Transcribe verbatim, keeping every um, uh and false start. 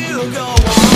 you go on.